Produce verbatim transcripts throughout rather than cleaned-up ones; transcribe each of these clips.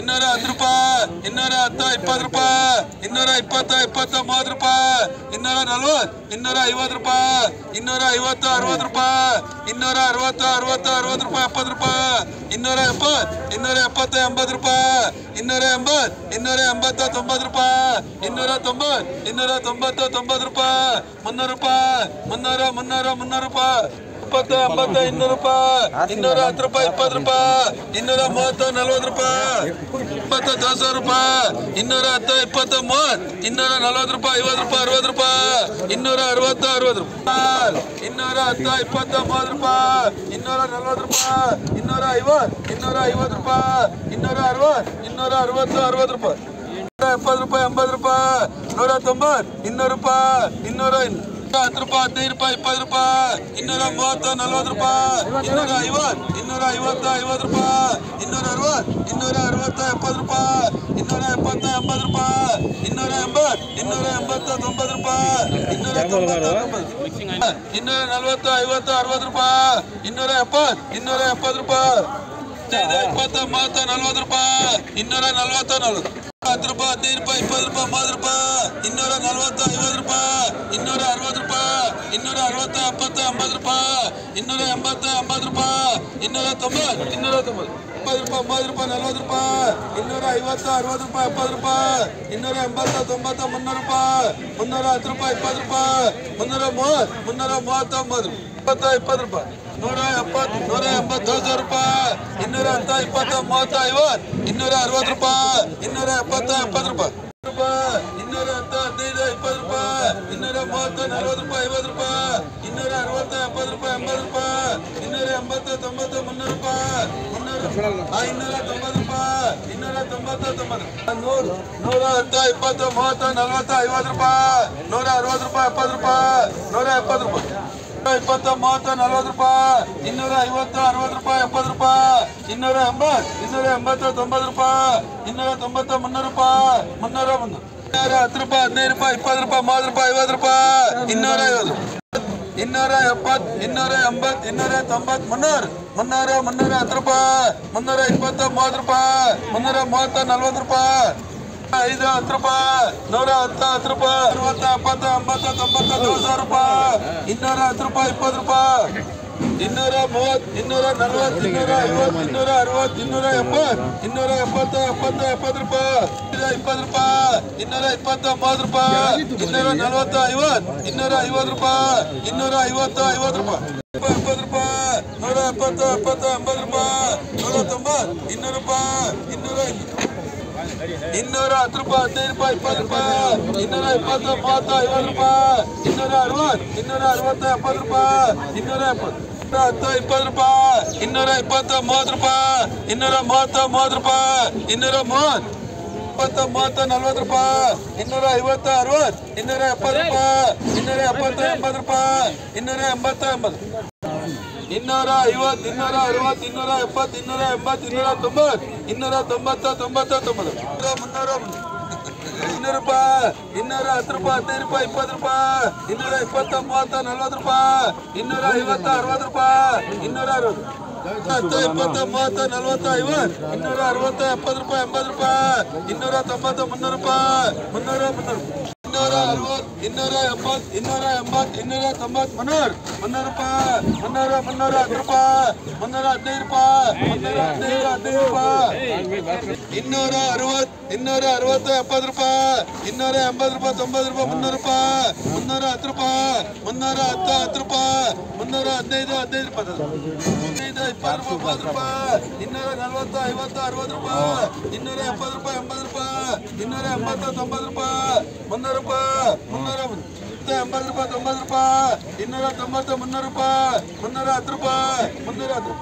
இன்னொரு பத்து ரூபாய், இன்னொரு ಹತ್ತು ಇಪ್ಪತ್ತು ರೂಪಾಯಿ, ಇನ್ನೂರ ಇಪ್ಪತ್ತು ಇಪ್ಪತ್ತು ಮೂವತ್ತು ರೂಪಾಯಿ, ಇನ್ನೂರ ನಲ್ವತ್ತು, ಇನ್ನೂರ ಐವತ್ತು ರೂಪಾಯಿ, ಇನ್ನೂರ ಐವತ್ತು ಅರವತ್ತು ರೂಪಾಯಿ, ಇನ್ನೂರ ಅರವತ್ತು ಅರವತ್ತು ಅರವತ್ತು ರೂಪಾಯಿ ಎಪ್ಪತ್ತು ರೂಪಾಯಿ, ಇನ್ನೂರ ಎಪ್ಪತ್ತು, ಇನ್ನೂರ ಎಪ್ಪತ್ತು ಎಂಬತ್ತು ರೂಪಾಯಿ, ಇನ್ನೂರ ಎಂಬತ್ತು, ಇನ್ನೂರ ಎಂಬತ್ತು ತೊಂಬತ್ತು ರೂಪಾಯಿ, ಇನ್ನೂರ ತೊಂಬತ್ತು, ಇನ್ನೂರ ತೊಂಬತ್ತು ತೊಂಬತ್ತು ರೂಪಾಯಿ, ಮುನ್ನೂರು ರೂಪಾಯಿ, ಮುನ್ನೂರ ಮುನ್ನೂರ ಮುನ್ನೂರು ರೂಪಾಯಿ, ಇಪ್ಪತ್ತು ಎಂಬತ್ತು ಇನ್ನೂರು ರೂಪಾಯಿ, ಇನ್ನೂರ ಹತ್ತು ರೂಪಾಯಿ ಇಪ್ಪತ್ತು ರೂಪಾಯಿ, ಇನ್ನೂರ ಮೂವತ್ತು ನಲ್ವತ್ತು ರೂಪಾಯಿ, ಇಪ್ಪತ್ತು ದೋಸ ರೂಪಾಯಿ, ಇನ್ನೂರ ಹತ್ತು ಇಪ್ಪತ್ತು ಮೂವತ್ತು, ಇನ್ನೂರ ನಲ್ವತ್ತು ರೂಪಾಯಿ ಐವತ್ತು ರೂಪಾಯಿ ಅರವತ್ತು ರೂಪಾಯಿ, ಇನ್ನೂರ ಅರವತ್ತು ಅರವತ್ತು ರೂಪಾಯಿ, ಇನ್ನೂರ ಹತ್ತು ಇಪ್ಪತ್ತು ಮೂವತ್ತು ರೂಪಾಯಿ, ಇನ್ನೂರ ನಲ್ವತ್ತು ರೂಪಾಯಿ, ಇನ್ನೂರ ಐವತ್ತು, ಇನ್ನೂರ ಐವತ್ತು ರೂಪಾಯಿ, ಇನ್ನೂರ ಅರವತ್ತು, ಇನ್ನೂರ ಅರವತ್ತು ಅರವತ್ತು ರೂಪಾಯಿ, ಇನ್ನೂರ ಎಪ್ಪತ್ತು ರೂಪಾಯಿ ಎಂಬತ್ತು ರೂಪಾಯಿ, ನೂರ ತೊಂಬತ್ತು, ಇನ್ನೂರು ರೂಪಾಯಿ, ಇನ್ನೂರ ಹತ್ತು ರೂಪಾಯಿ ಹದಿನೈದು ರೂಪಾಯಿ ಇಪ್ಪತ್ತು ರೂಪಾಯಿ, ಇನ್ನೂರ ಮೂವತ್ತು ನಲ್ವತ್ತು ರೂಪಾಯಿ, ಇನ್ನೂರ ಐವತ್ತು, ಇನ್ನೂರ ಐವತ್ತು ಐವತ್ತು ರೂಪಾಯಿ, ಇನ್ನೂರ ಅರವತ್ತು, ಇನ್ನೂರ ಅರವತ್ತು ಎಪ್ಪತ್ತು ರೂಪಾಯಿ, ಇನ್ನೂರ ಎಪ್ಪತ್ತು ಎಂಬತ್ತು ರೂಪಾಯಿ, ಇನ್ನೂರ ಎಂಬತ್ತು, ಇನ್ನೂರ ಎಂಬತ್ತು ತೊಂಬತ್ತು ರೂಪಾಯಿ, ಇನ್ನೂರ ತೊಂಬತ್ತು ಇನ್ನೂರ ನಲ್ವತ್ತು ಐವತ್ತು ಅರವತ್ತು ರೂಪಾಯಿ, ಇನ್ನೂರ ಎಪ್ಪತ್ತು, ಇನ್ನೂರ ಎಪ್ಪತ್ತು ರೂಪಾಯಿ, ಇಪ್ಪತ್ತು ಮೂವತ್ತು ನಲ್ವತ್ತು ರೂಪಾಯಿ, ಇನ್ನೂರ ನಲ್ವತ್ತು ನಲ್ವತ್ತು ಹತ್ತು ರೂಪಾಯಿ ಹದಿನೈದು ರೂಪಾಯಿ ಇಪ್ಪತ್ತು ರೂಪಾಯಿ ಮೂವತ್ತು ರೂಪಾಯಿ, ಇನ್ನೂರ ನಲ್ವತ್ತು ಐವತ್ತು ರೂಪಾಯಿ, ಇನ್ನೂರ ಅರವತ್ತು ರೂಪಾಯಿ, ಇನ್ನೂರ ಅರವತ್ತು ಎಪ್ಪತ್ತು ಎಂಬತ್ತು ರೂಪಾಯಿ, ಇನ್ನೂರ ಎಂಬತ್ತು ಎಂಬತ್ತು ರೂಪಾಯಿ, ಇನ್ನೂರ ತೊಂಬತ್ತು, ಇನ್ನೂರ ತೊಂಬತ್ತು ಇಪ್ಪತ್ತು ರೂಪಾಯಿ ಮೂವತ್ತು ರೂಪಾಯಿ ನಲ್ವತ್ತು ರೂಪಾಯಿ, ಇನ್ನೂರ ಐವತ್ತು ಅರವತ್ತು ರೂಪಾಯಿ ಎಪ್ಪತ್ತು ರೂಪಾಯಿ, ಇನ್ನೂರ ಎಂಬತ್ತು ತೊಂಬತ್ತು ಮುನ್ನೂರು ರೂಪಾಯಿ, ಮುನ್ನೂರ ಹತ್ತು ರೂಪಾಯಿ ಇಪ್ಪತ್ತು ರೂಪಾಯಿ, ಮುನ್ನೂರ ಮೂವತ್ತು, ಮುನ್ನೂರ ಮೂವತ್ತೊಂಬತ್ತು ಇಪ್ಪತ್ತು ಇಪ್ಪತ್ತು ರೂಪಾಯಿ, ನೂರ ಎಪ್ಪತ್ತು ನೂರ ಎಂಬತ್ತು ಸಾವಿರ ರೂಪಾಯಿ, ಇನ್ನೂರ ಹತ್ತು ಇಪ್ಪತ್ತು ಮೂವತ್ತು ಐವತ್ತು, ಇನ್ನೂರ ಅರವತ್ತು ರೂಪಾಯಿ, ಇನ್ನೂರ ಎಪ್ಪತ್ತು ಎಪ್ಪತ್ತು ರೂಪಾಯಿ ರೂಪಾಯಿ, ಇನ್ನೂರ ಹತ್ತು ಹದಿನೈದು ಇಪ್ಪತ್ತು ರೂಪಾಯಿ, ಇನ್ನೂರ ಮೂವತ್ತು ನಲ್ವತ್ತು ರೂಪಾಯಿ ಐವತ್ತು ರೂಪಾಯಿ, ಇನ್ನೂರ ಅರವತ್ತು ಎಪ್ಪತ್ತು ರೂಪಾಯಿ ಎಂಬತ್ತು ರೂಪಾಯಿ, ಇನ್ನೂರ ಎಂಬತ್ತು ತೊಂಬತ್ತು ಮುನ್ನೂರು ರೂಪಾಯಿ, ಮುನ್ನೂರು ಇನ್ನೂರ ತೊಂಬತ್ತು ರೂಪಾಯಿ, ಇನ್ನೂರ ತೊಂಬತ್ತು ತೊಂಬತ್ತು ನೂರು ನೂರ ಹತ್ತು ಇಪ್ಪತ್ತು ಮೂವತ್ತು ನಲ್ವತ್ತು ಐವತ್ತು ರೂಪಾಯಿ, ನೂರ ಅರವತ್ತು ರೂಪಾಯಿ ಎಪ್ಪತ್ತು ರೂಪಾಯಿ, ನೂರ ಎಪ್ಪತ್ತು ರೂಪಾಯಿ ಇಪ್ಪತ್ತು ಮೂವತ್ತು ನಲ್ವತ್ತು ರೂಪಾಯಿ, ಇನ್ನೂರ ಐವತ್ತು ಅರವತ್ತು ರೂಪಾಯಿ ಎಪ್ಪತ್ತು ರೂಪಾಯಿ, ಇನ್ನೂರ ಎಂಬತ್ತು, ಇನ್ನೂರ ಎಂಬತ್ತು ತೊಂಬತ್ತು ರೂಪಾಯಿ, ಇನ್ನೂರ ತೊಂಬತ್ತು ಮುನ್ನೂರು ರೂಪಾಯಿ, ಮುನ್ನೂರ ಮುನ್ನೂರು ಇನ್ನೂರ ಹತ್ತು ರೂಪಾಯಿ ಹದಿನೈದು ರೂಪಾಯಿ ಇಪ್ಪತ್ತು ರೂಪಾಯಿ ಮೂವತ್ತು ರೂಪಾಯಿ ಐವತ್ತು ರೂಪಾಯಿ, ಇನ್ನೂರ ಐವತ್ತು ಇನ್ನೂರ ಎಪ್ಪತ್ತು ಇನ್ನೂರ ಎಂಬತ್ತು ಇನ್ನೂರ ತೊಂಬತ್ತು ಮುನ್ನೂರು ಮುನ್ನೂರ ಮುನ್ನೂರ ಹತ್ತು ರೂಪಾಯಿ, ಮುನ್ನೂರ ಇಪ್ಪತ್ತು ಮೂವತ್ತು ರೂಪಾಯಿ, ಮುನ್ನೂರ ಮೂವತ್ತು ನಲ್ವತ್ತು ರೂಪಾಯಿ, ಐದು ಹತ್ತು ರೂಪಾಯಿ, ನೂರ ಹತ್ತು ಹತ್ತು ರೂಪಾಯಿ, ಅರವತ್ತು ಎಪ್ಪತ್ತು ಎಂಬತ್ತು ತೊಂಬತ್ತು ನೂರು ರೂಪಾಯಿ, ಇನ್ನೂರ ಹತ್ತು ರೂಪಾಯಿ ಇಪ್ಪತ್ತು ರೂಪಾಯಿ, ಇನ್ನೂರ ಮೂವತ್ತು, ಇನ್ನೂರ ನಲ್ವತ್ತು, ಇನ್ನೂರ ಐವತ್ತು, ಇನ್ನೂರ ಅರವತ್ತು, ಇನ್ನೂರ ಎಪ್ಪತ್ತು, ಇನ್ನೂರ ಎಪ್ಪತ್ತು ಎಪ್ಪತ್ತು ಎಪ್ಪತ್ತು ರೂಪಾಯಿ, ಇಪ್ಪತ್ತು ರೂಪಾಯಿ, ಇನ್ನೂರ ಇಪ್ಪತ್ತು ಮೂವತ್ತು ರೂಪಾಯಿ, ಇನ್ನೂರ ನಲ್ವತ್ತು ಐವತ್ತು, ಇನ್ನೂರ ಐವತ್ತು ರೂಪಾಯಿ, ಇನ್ನೂರ ಐವತ್ತು ಐವತ್ತು ರೂಪಾಯಿ ಎಪ್ಪತ್ತು ರೂಪಾಯಿ, ನೂರ ಎಪ್ಪತ್ತು ಎಪ್ಪತ್ತು ಎಂಬತ್ತು ರೂಪಾಯಿ, ನೂರ ತೊಂಬತ್ತು ಇನ್ನೂರು ರೂಪಾಯಿ, ಇನ್ನೂರ ಇನ್ನೂರ ಹತ್ತು ರೂಪಾಯಿ ಹದಿನೈದು ರೂಪಾಯಿ ಇಪ್ಪತ್ತು ರೂಪಾಯಿ, ಇನ್ನೂರ ಇಪ್ಪತ್ತು ಮೂವತ್ತು ಐವತ್ತು ರೂಪಾಯಿ, ಇನ್ನೂರ ಅರವತ್ತು, ಇನ್ನೂರ ಅರವತ್ತು ಎಪ್ಪತ್ತು ರೂಪಾಯಿ, ಇನ್ನೂರ ಎಪ್ಪತ್ತು ಹತ್ತು ಇಪ್ಪತ್ತು ರೂಪಾಯಿ, ಇನ್ನೂರ ಇಪ್ಪತ್ತು ಮೂವತ್ತು ರೂಪಾಯಿ, ಇನ್ನೂರ ಮೂವತ್ತು ಮೂವತ್ತು ರೂಪಾಯಿ, ಇನ್ನೂರ ಮೂವತ್ತು ಇಪ್ಪತ್ತು ಮೂವತ್ತು ನಲ್ವತ್ತು ರೂಪಾಯಿ, ಇನ್ನೂರ ಐವತ್ತು ಅರವತ್ತು, ಇನ್ನೂರ ಎಪ್ಪತ್ತು ರೂಪಾಯಿ, ಇನ್ನೂರ ಎಪ್ಪತ್ತು ಎಂಬತ್ತು ರೂಪಾಯಿ, ಇನ್ನೂರ ಎಂಬತ್ತು ಎಂಬತ್ತು ಇನ್ನೂರ ಐವತ್ತು, ಇನ್ನೂರ ಅರವತ್ತು, ಇನ್ನೂರ ಎಪ್ಪತ್ತು, ಇನ್ನೂರ ಎಂಬತ್ತು, ಇನ್ನೂರ ತೊಂಬತ್ತು, ಇನ್ನೂರ ತೊಂಬತ್ತು ತೊಂಬತ್ತು ತೊಂಬತ್ತು ಮುನ್ನೂರ ಇನ್ನೂರು ರೂಪಾಯಿ, ಇನ್ನೂರ ಹತ್ತು ರೂಪಾಯಿ ಹದಿನೈದು ರೂಪಾಯಿ ಇಪ್ಪತ್ತು ರೂಪಾಯಿ, ಇನ್ನೂರ ಇಪ್ಪತ್ತು ಮೂವತ್ತು ನಲ್ವತ್ತು ರೂಪಾಯಿ, ಇನ್ನೂರ ಐವತ್ತು ಅರವತ್ತು ರೂಪಾಯಿ, ಇನ್ನೂರ ಅರವತ್ತು ಹತ್ತು ಇಪ್ಪತ್ತು ಮೂವತ್ತು ನಲ್ವತ್ತು ಐವತ್ತು, ಇನ್ನೂರ ಅರವತ್ತು ಎಪ್ಪತ್ತು ರೂಪಾಯಿ ಎಂಬತ್ತು ರೂಪಾಯಿ, ಇನ್ನೂರ ತೊಂಬತ್ತು ಮುನ್ನೂರು ರೂಪಾಯಿ, ಮುನ್ನೂರ ಮುನ್ನೂರು ಇನ್ನೂರ ಅರವತ್ತು, ಇನ್ನೂರ ಎಪ್ಪತ್ತು, ಇನ್ನೂರ ಎಂಬತ್ತು, ಇನ್ನೂರ ತೊಂಬತ್ತು ಮುನ್ನೂರು ಮುನ್ನೂರು ರೂಪಾಯಿ, ಮುನ್ನೂರ ಮುನ್ನೂರ ಹತ್ತು ರೂಪಾಯಿ, ಮುನ್ನೂರ ಹದಿನೈದು ರೂಪಾಯಿ, ಮುನ್ನೂರ ಹದಿನೈದು ಹದಿನೈದು ರೂಪಾಯಿ, ಇನ್ನೂರ ಅರವತ್ತು, ಇನ್ನೂರ ಅರವತ್ತು ಎಪ್ಪತ್ತು ರೂಪಾಯಿ, ಇನ್ನೂರ ಎಂಬತ್ತು ರೂಪಾಯಿ ತೊಂಬತ್ತು ರೂಪಾಯಿ ಮುನ್ನೂರು ರೂಪಾಯಿ, ಮುನ್ನೂರ ಹತ್ತು ರೂಪಾಯಿ, ಮುನ್ನೂರ ಹತ್ತು ಹತ್ತು ರೂಪಾಯಿ, ಮುನ್ನೂರ ಹದಿನೈದು ಹದಿನೈದು ರೂಪಾಯಿ ಹದಿನೈದು ಇಪ್ಪತ್ತು ರೂಪಾಯಿ ಮೂವತ್ತು ರೂಪಾಯಿ, ಇನ್ನೂರ ನಲ್ವತ್ತು ಐವತ್ತು ಅರವತ್ತು ರೂಪಾಯಿ, ಇನ್ನೂರ ಎಪ್ಪತ್ತು ರೂಪಾಯಿ ಎಂಬತ್ತು ರೂಪಾಯಿ, ಇನ್ನೂರ ಎಂಬತ್ತು ತೊಂಬತ್ತು ರೂಪಾಯಿ, ಮುನ್ನೂರು ರೂಪಾಯಿ, ಮುನ್ನೂರ ಎಂಬತ್ತು ರೂಪಾಯಿ ತೊಂಬತ್ತು ರೂಪಾಯಿ, ಇನ್ನೂರ ತೊಂಬತ್ತು ಮುನ್ನೂರು ರೂಪಾಯಿ, ಮುನ್ನೂರ ಹತ್ತು ರೂಪಾಯಿ, ಮುನ್ನೂರ ಹತ್ತು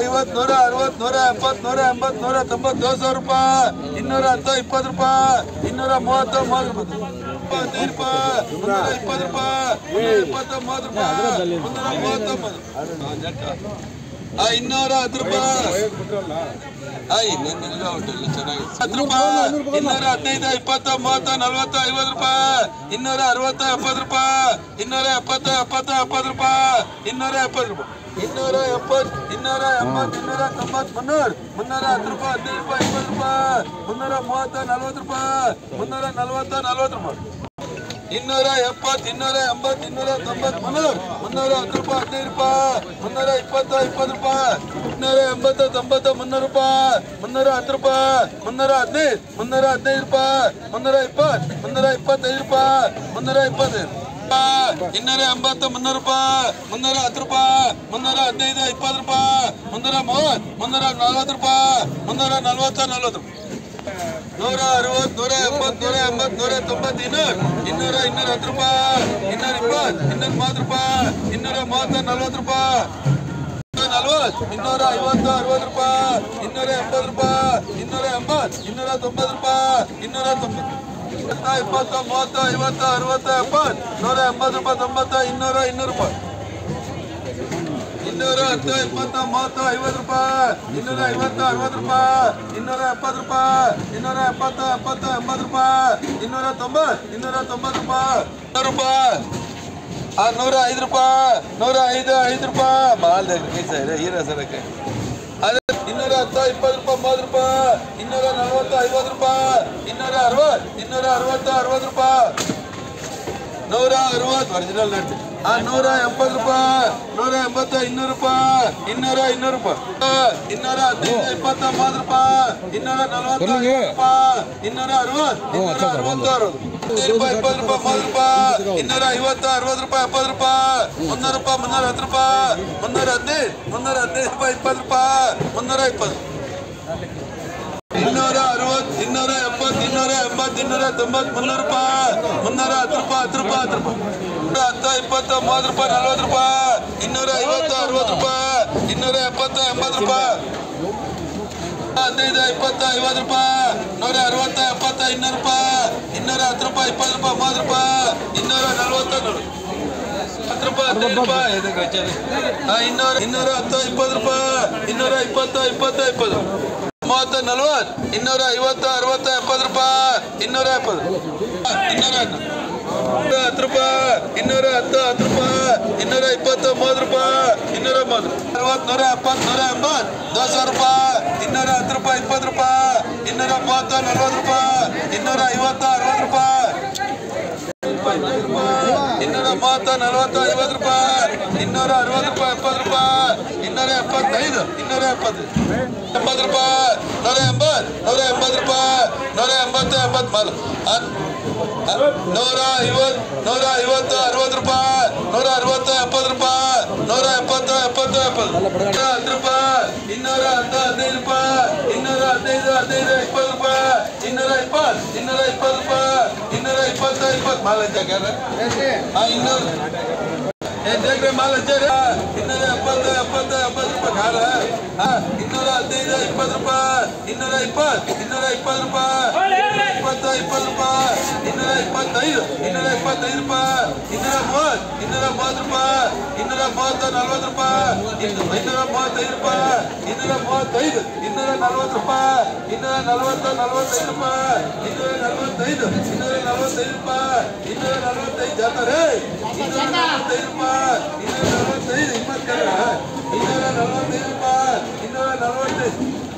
ಐವತ್ತು ನೂರ ಅರವತ್ತು ನೂರ ಎಪ್ಪತ್ತು ನೂರ ಎಂಬತ್ತು ನೂರ ತೊಂಬತ್ತು ಏಳು ಸಾವಿರ ರೂಪಾಯಿ, ಇನ್ನೂರ ಹತ್ತು ಇಪ್ಪತ್ತು ರೂಪಾಯಿ, ಇನ್ನೂರ ಮೂವತ್ತು ಮೂವತ್ತು ಹದಿನೈದು ರೂಪಾಯಿ, ಮುನ್ನೂರ ಇಪ್ಪತ್ತು ರೂಪಾಯಿ, ಮುನ್ನೂರ ಇಪ್ಪತ್ತು ಮೂವತ್ತು ರೂಪಾಯಿ, ಮುನ್ನೂರ ಮೂವತ್ತು ಮೂವತ್ತು ಇನ್ನೂರ ಹತ್ತು ರೂಪಾಯಿ ಹತ್ತು ರೂಪಾಯಿ, ಇನ್ನೂರ ಹದಿನೈದು ಇಪ್ಪತ್ತು ಮೂವತ್ತು ನಲ್ವತ್ತು ಐವತ್ತು ರೂಪಾಯಿ, ಇನ್ನೂರ ಅರವತ್ತು ಎಪ್ಪತ್ತು ರೂಪಾಯಿ, ಇನ್ನೂರ ಎಪ್ಪತ್ತು ಎಪ್ಪತ್ತು ಎಪ್ಪತ್ತು ರೂಪಾಯಿ, ಇನ್ನೂರ ಎಪ್ಪತ್ತು ರೂಪಾಯಿ ಇನ್ನೂರ ಎಪ್ಪತ್ತು ಇನ್ನೂರ ಎಂಬತ್ತು ಇನ್ನೂರ ತೊಂಬತ್ತು ಮುನ್ನೂರು ಮುನ್ನೂರ ಹತ್ತು ರೂಪಾಯಿ ಹದಿನೈದು ರೂಪಾಯಿ ಇಪ್ಪತ್ತು ರೂಪಾಯಿ ಮುನ್ನೂರ ಮೂವತ್ತ ನಲ್ವತ್ತು ರೂಪಾಯಿ ಮುನ್ನೂರ ನಲ್ವತ್ತ ನಲ್ವತ್ತು ರೂಪಾಯಿ ಇನ್ನೂರ ಎಪ್ಪತ್ತು ಇನ್ನೂರ ಎಂಬತ್ತು ಇನ್ನೂರ ತೊಂಬತ್ತು ಮುನ್ನೂರು ಮುನ್ನೂರ ಹತ್ತು ರೂಪಾಯಿ ಹದಿನೈದು ರೂಪಾಯಿ ಮುನ್ನೂರ ಇಪ್ಪತ್ತ ಇಪ್ಪತ್ತು ರೂಪಾಯಿ ಇನ್ನೂರ ಎಂಬತ್ತ ತೊಂಬತ್ತ ಮುನ್ನೂರು ರೂಪಾಯಿ ಮುನ್ನೂರ ಹತ್ತು ರೂಪಾಯಿ ಮುನ್ನೂರ ಹದಿನೈದು ಮುನ್ನೂರ ಹದಿನೈದು ರೂಪಾಯಿ ಮುನ್ನೂರ ಇಪ್ಪತ್ತು ಮುನ್ನೂರ ಇಪ್ಪತ್ತೈದು ರೂಪಾಯಿ ಮುನ್ನೂರ ಇಪ್ಪತ್ತೈದು ಇನ್ನೂರ ಎಂಬತ್ತು ಮುನ್ನೂರು ರೂಪಾಯಿ ಮುನ್ನೂರ ಹತ್ತು ರೂಪಾಯಿ ಮುನ್ನೂರ ಹದಿನೈದು ಇಪ್ಪತ್ತು ರೂಪಾಯಿ ಮುನ್ನೂರ ಮೂವತ್ತು ಮುನ್ನೂರ ನಲ್ವತ್ತು ರೂಪಾಯಿ ಮುನ್ನೂರ ನಲ್ವತ್ತ ನಲ್ವತ್ತು ರೂಪಾಯಿ ನೂರ ಅರವತ್ತು ನೂರ ಎಪ್ಪತ್ತು ನೂರ ಎಂಬತ್ತು ನೂರ ತೊಂಬತ್ತು ಇನ್ನೂರು ಇನ್ನೂರ ಇನ್ನೂರ ಹತ್ತು ರೂಪಾಯಿ ಇನ್ನೂರ ಇಪ್ಪತ್ತು ಇನ್ನೂರ ಮೂವತ್ತು ರೂಪಾಯಿ ಇನ್ನೂರ ಮೂವತ್ತ ನಲ್ವತ್ತು ರೂಪಾಯಿ ನಲ್ವತ್ತು ಇನ್ನೂರ ಐವತ್ತು ಅರವತ್ತು ರೂಪಾಯಿ ಇನ್ನೂರ ಎಂಬತ್ತು ರೂಪಾಯಿ ಇನ್ನೂರ ಎಂಬತ್ತು ಇನ್ನೂರ ತೊಂಬತ್ತು ರೂಪಾಯಿ ಇನ್ನೂರ ತೊಂಬತ್ತು ಇಪ್ಪತ್ತು ಮೂವತ್ತ ಐವತ್ತು ಅರವತ್ತು ಎಪ್ಪತ್ತು ನೂರ ಎಂಬತ್ತು ರೂಪಾಯಿ ತೊಂಬತ್ತ ಇನ್ನೂರ ಇನ್ನೂರು ರೂಪಾಯಿ ಇನ್ನೂರ ಹತ್ತು ಇಪ್ಪತ್ತ ಮೂವತ್ತು ಐವತ್ತು ರೂಪಾಯಿ ಇನ್ನೂರ ಐವತ್ತು ಅರವತ್ತು ರೂಪಾಯಿ ಇನ್ನೂರ ಎಪ್ಪತ್ತು ರೂಪಾಯಿ ಇನ್ನೂರ ಎಪ್ಪತ್ತು ಎಪ್ಪತ್ತು ಎಂಬತ್ತು ರೂಪಾಯಿ ಇನ್ನೂರ ತೊಂಬತ್ತು ಇನ್ನೂರ ತೊಂಬತ್ತು ರೂಪಾಯಿ ನೂರು ರೂಪಾಯಿ ನೂರ ಐದು ರೂಪಾಯಿ ನೂರ ಐದು ಐದು ರೂಪಾಯಿ ಮಾಲ್ದ ಸರ್ ಹೀರಾ ಸರಕ್ಕೆ ಇನ್ನೂರ ಹತ್ತು ಇಪ್ಪತ್ತು ರೂಪಾಯಿ ಮೂವತ್ತು ರೂಪಾಯಿ ಇನ್ನೂರ ನಲ್ವತ್ತು ಐವತ್ತು ರೂಪಾಯಿ ಇನ್ನೂರ ಅರವತ್ತು ಇನ್ನೂರ ಅರವತ್ತು ಅರವತ್ತು ರೂಪಾಯಿ ನೂರ ಅರವತ್ತು ಒರಿಜಿನಲ್ ನಡ್ಸಿ ಆ ನೂರ ಎಂಬತ್ತು ರೂಪಾಯಿ ನೂರ ಎಂಬತ್ತು ಇನ್ನೂರು ರೂಪಾಯಿ ಇನ್ನೂರ ಇನ್ನೂರು ರೂಪಾಯಿ ಇನ್ನೂರ ಹದಿನೈದು ಇಪ್ಪತ್ತ ಮೂವತ್ತು ರೂಪಾಯಿ ಇನ್ನೂರ ನಲ್ವತ್ತು ರೂಪಾಯಿ ಇನ್ನೂರ ಅರವತ್ತು ಇನ್ನೂರ ಅರವತ್ತು ಅರವತ್ತು ರೂಪಾಯಿ ಇಪ್ಪತ್ತು ರೂಪಾಯಿ ಮೂವತ್ತು ರೂಪಾಯಿ ಇನ್ನೂರ ಐವತ್ತು ಅರವತ್ತು ರೂಪಾಯಿ ಎಪ್ಪತ್ತು ರೂಪಾಯಿ ಮುನ್ನೂರು ರೂಪಾಯಿ ಮುನ್ನೂರ ಹತ್ತು ರೂಪಾಯಿ ಮುನ್ನೂರ ಹದಿನೈದು ಮುನ್ನೂರ ಹದಿನೈದು ರೂಪಾಯಿ ಇಪ್ಪತ್ತು ರೂಪಾಯಿ ಮುನ್ನೂರ ಇಪ್ಪತ್ತು ಇನ್ನೂರ ಅರವತ್ತು ಇನ್ನೂರ ಎಪ್ಪತ್ತು ಇನ್ನೂರ ಎಂಬತ್ತು ಇನ್ನೂರ ತೊಂಬತ್ತು ಮುನ್ನೂರು ರೂಪಾಯಿ ಮುನ್ನೂರ ಹತ್ತು ರೂಪಾಯಿ ಹತ್ತು ರೂಪಾಯಿ ಹತ್ತು ರೂಪಾಯಿ ನೂರ ಹತ್ತು ಇಪ್ಪತ್ತು ಮೂವತ್ತು ರೂಪಾಯಿ ನಲ್ವತ್ತು ರೂಪಾಯಿ ಇನ್ನೂರ ಐವತ್ತು ಅರವತ್ತು ರೂಪಾಯಿ ಇನ್ನೂರ ಎಪ್ಪತ್ತು ಎಂಬತ್ತು ರೂಪಾಯಿ ಹದಿನೈದು ಇಪ್ಪತ್ತು ಐವತ್ತು ರೂಪಾಯಿ ನೂರ ಅರವತ್ತು ಎಪ್ಪತ್ತು ಇನ್ನೂರು ರೂಪಾಯಿ ಇನ್ನೂರ ಹತ್ತು ರೂಪಾಯಿ ಇಪ್ಪತ್ತು ರೂಪಾಯಿ ಮೂವತ್ತು ರೂಪಾಯಿ ಇನ್ನೂರ ನಲ್ವತ್ತು ನೂರು ಹತ್ತು ರೂಪಾಯಿ ಹದಿನೈದು ರೂಪಾಯಿ ಇನ್ನೂರ ಇನ್ನೂರ ಹತ್ತು ಇಪ್ಪತ್ತು ರೂಪಾಯಿ ಇನ್ನೂರ ಇಪ್ಪತ್ತು ಇಪ್ಪತ್ತು ಇಪ್ಪತ್ತು ಮೂವತ್ತು ನಲ್ವತ್ತು ಇನ್ನೂರ ಐವತ್ತು ಅರವತ್ತು ಎಪ್ಪತ್ತು ರೂಪಾಯಿ ಇನ್ನೂರ ಎಪ್ಪತ್ತು ಇನ್ನೂರ ಹತ್ತು ರೂಪಾಯಿ ಇನ್ನೂರ ಹತ್ತು ಹತ್ತು ರೂಪಾಯಿ ಇನ್ನೂರ ಇಪ್ಪತ್ತು ಮೂವತ್ತು ರೂಪಾಯಿ ಇನ್ನೂರ ಮೂವತ್ತು ಅರವತ್ತು ನೂರ ಎಪ್ಪತ್ತು ನೂರ ಎಂಬತ್ತು ಎರಡು ಸಾವಿರ ರೂಪಾಯಿ ಇನ್ನೂರ ಹತ್ತು ರೂಪಾಯಿ ಇಪ್ಪತ್ತು ರೂಪಾಯಿ ಇನ್ನೂರ ಮೂವತ್ತು ನಲ್ವತ್ತು ರೂಪಾಯಿ ಇನ್ನೂರ ಐವತ್ತು ಅರವತ್ತು ರೂಪಾಯಿ ಇನ್ನೂರ ಮೂವತ್ತು ನಲ್ವತ್ತು ಐವತ್ತು ರೂಪಾಯಿ ಇನ್ನೂರ ಅರವತ್ತು ರೂಪಾಯಿ ಎಪ್ಪತ್ತು ರೂಪಾಯಿ ಇನ್ನೂರ ಎಪ್ಪತ್ತೈದು ಇನ್ನೂರ ಎಪ್ಪತ್ತು ಎಂಬತ್ತು ರೂಪಾಯಿ ನೂರ ಎಂಬತ್ತು ನೂರ ಎಂಬತ್ತು ರೂಪಾಯಿ ನೂರ ಎಂಬತ್ತು ಎಂಬತ್ತ್ಮೂರು ನೂರ ಐವತ್ತು ನೂರ ಐವತ್ತು ಅರವತ್ತು ರೂಪಾಯಿ ನೂರ ಅರವತ್ತು ಎಪ್ಪತ್ತು ರೂಪಾಯಿ ನೂರ ಎಪ್ಪತ್ತು ಎಪ್ಪತ್ತು ಎಪ್ಪತ್ತು ನೂರ ಹತ್ತು ರೂಪಾಯಿ ಇನ್ನೂರ ಹತ್ತು ಹದಿನೈದು ರೂಪಾಯಿ ಇನ್ನೂರ ಹದಿನೈದು ಹದಿನೈದು ಇಪ್ಪತ್ತು ರೂಪಾಯಿ ಇನ್ನೂರ ಇಪ್ಪತ್ತು ಇನ್ನೂರ ಇಪ್ಪತ್ತು ರೂಪಾಯಿ ಇನ್ನೂರ ಇಪ್ಪತ್ತು ಇಪ್ಪತ್ತು ಮಾಲ್ ಇನ್ನೂರು ಏನ್ರೆ ಮಾಲ್ ಹಚ್ಚಾರ ಇನ್ನೂರ ಎಪ್ಪತ್ತು ಎಪ್ಪತ್ತು ಎಪ್ಪತ್ತು ರೂಪಾಯಿ ಖಾರ ಇನ್ನೂರ ಹದಿನೈದು ಇಪ್ಪತ್ತು ರೂಪಾಯಿ ಇನ್ನೂರ ಇಪ್ಪತ್ತು ಇನ್ನೂರ ಇಪ್ಪತ್ತು ರೂಪಾಯಿ ಇಪ್ಪತ್ತು ಇಪ್ಪತ್ತು ರೂಪಾಯಿ ಇನ್ನೂರ ಇಪ್ಪತ್ತೈದು ಇನ್ನೂರ ಇಪ್ಪತ್ತೈದು ರೂಪಾಯಿ ಇನ್ನೂರ ಮೂವತ್ತು ಇನ್ನೂರ ಮೂವತ್ತು ರೂಪಾಯಿ ಇನ್ನೂರ ಮೂವತ್ತು ನಲ್ವತ್ತು ರೂಪಾಯಿ ಇನ್ನೂರ ಮೂವತ್ತೈದು ರೂಪಾಯಿ ಇನ್ನೂರ ಮೂವತ್ತೈದು ಇನ್ನೂರ ನಲ್ವತ್ತು ರೂಪಾಯಿ ಇನ್ನೂರ ನಲ್ವತ್ತು ನಲ್ವತ್ತೈದು ರೂಪಾಯಿ ಇನ್ನೂರ ನಲ್ವತ್ತೈದು ಇನ್ನೂರ ನಲ್ವತ್ತೈದು ರೂಪಾಯಿ ಇನ್ನೂರ ನಲ್ವತ್ತೈದು ಜಾತಾರೆ ಇನ್ನೂರ ನಲ್ವತ್ತೈದು ರೂಪಾಯಿ ಇನ್ನೂರ ನಲ್ವತ್ತೈದು ಇಪ್ಪತ್ತು ಇನ್ನೂರ ನಲ್ವತ್ತೈದು ರೂಪಾಯಿ ಇನ್ನೂರ ನಲ್ವತ್ತೈದು